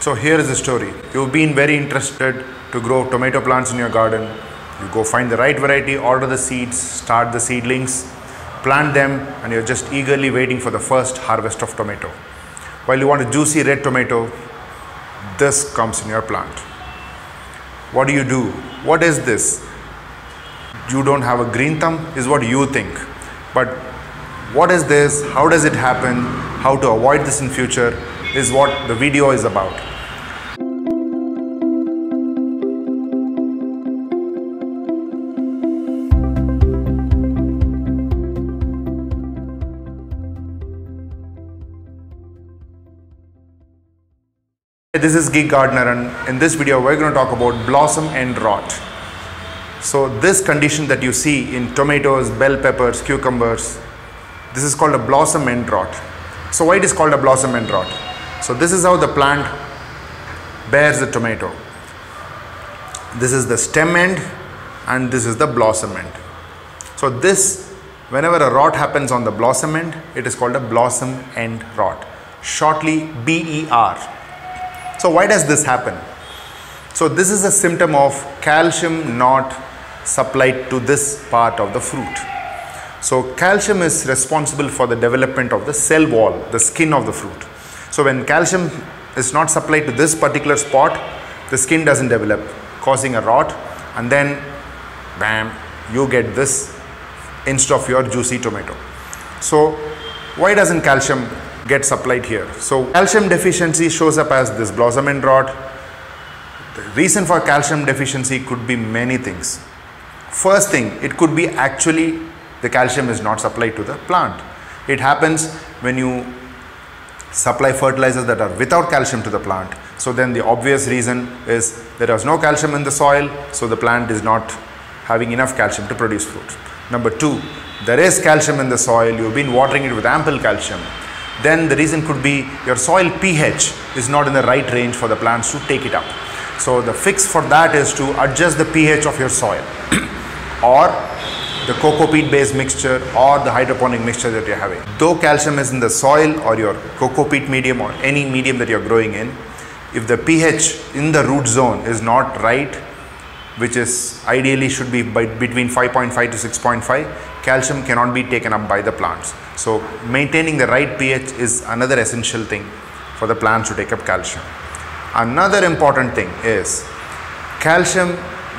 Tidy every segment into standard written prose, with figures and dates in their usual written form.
So here is the story. You've been very interested to grow tomato plants in your garden. You go find the right variety, order the seeds, start the seedlings, plant them, and you're just eagerly waiting for the first harvest of tomato. While you want a juicy red tomato, this comes in your plant. What do you do? What is this? You don't have a green thumb is what you think. But what is this? How does it happen? How to avoid this in future is what the video is about. This is Geek Gardener, and in this video we're going to talk about blossom end rot. So this condition that you see in tomatoes, bell peppers, cucumbers, this is called a blossom end rot. So why it is called a blossom end rot? So this is how the plant bears the tomato. This is the stem end and this is the blossom end. So this, whenever a rot happens on the blossom end, it is called a blossom end rot, shortly BER. So why does this happen? So this is a symptom of calcium not supplied to this part of the fruit. So calcium is responsible for the development of the cell wall, the skin of the fruit. So when calcium is not supplied to this particular spot, the skin doesn't develop, causing a rot, and then bam, you get this instead of your juicy tomato. So why doesn't calcium get supplied here? So calcium deficiency shows up as this blossom end rot. The reason for calcium deficiency could be many things. First thing, it could be actually the calcium is not supplied to the plant. It happens when you supply fertilizers that are without calcium to the plant. So then the obvious reason is there is no calcium in the soil, so the plant is not having enough calcium to produce fruit. Number two, there is calcium in the soil, you've been watering it with ample calcium. Then the reason could be your soil pH is not in the right range for the plants to take it up. So the fix for that is to adjust the pH of your soil or the coco peat based mixture or the hydroponic mixture that you're having. Though calcium is in the soil or your coco peat medium or any medium that you're growing in, if the pH in the root zone is not right, which is ideally should be between 5.5 to 6.5, calcium cannot be taken up by the plants. So maintaining the right pH is another essential thing for the plants to take up calcium. Another important thing is calcium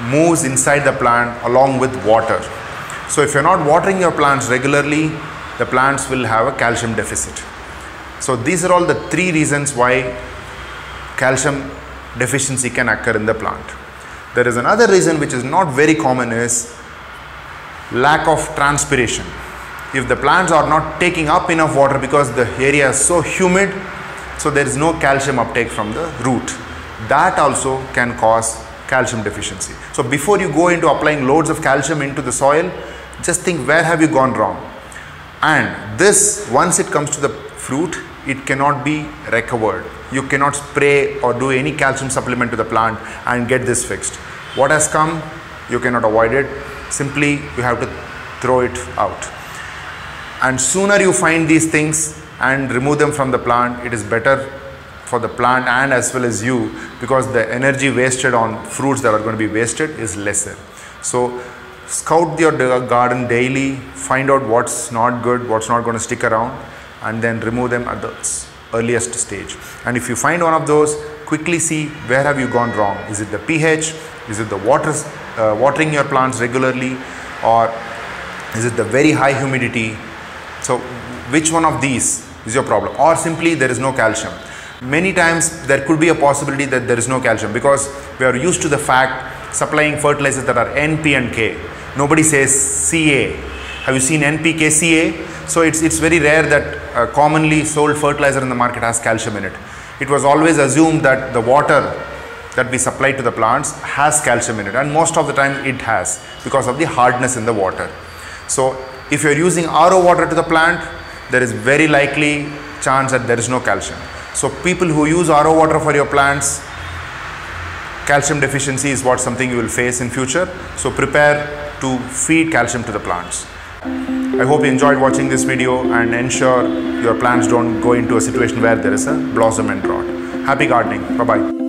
moves inside the plant along with water. So if you're not watering your plants regularly, the plants will have a calcium deficit. So these are all the three reasons why calcium deficiency can occur in the plant. There is another reason which is not very common is lack of transpiration. If the plants are not taking up enough water because the area is so humid, so there is no calcium uptake from the root. That also can cause calcium deficiency. So before you go into applying loads of calcium into the soil, just think where have you gone wrong. And this, once it comes to the fruit, it cannot be recovered. You cannot spray or do any calcium supplement to the plant and get this fixed. What has come, you cannot avoid it. Simply, you have to throw it out. And sooner you find these things and remove them from the plant, it is better for the plant and as well as you, because the energy wasted on fruits that are going to be wasted is lesser. So scout your garden daily, find out what's not good, what's not going to stick around, and then remove them at the earliest stage. And if you find one of those, quickly see where have you gone wrong. Is it the pH? Is it the watering your plants regularly? Or is it the very high humidity? So which one of these is your problem? Or simply there is no calcium. Many times there could be a possibility that there is no calcium because we are used to the fact supplying fertilizers that are NP and K. Nobody says CA. Have you seen NPK CA? So it's very rare that commonly sold fertilizer in the market has calcium in it. It was always assumed that the water that we supply to the plants has calcium in it, and most of the time it has because of the hardness in the water. So if you're using RO water to the plant, there is very likely chance that there is no calcium. So people who use RO water for your plants, calcium deficiency is what something you will face in future. So prepare to feed calcium to the plants. I hope you enjoyed watching this video and ensure your plants don't go into a situation where there is a blossom end rot. Happy gardening. Bye-bye.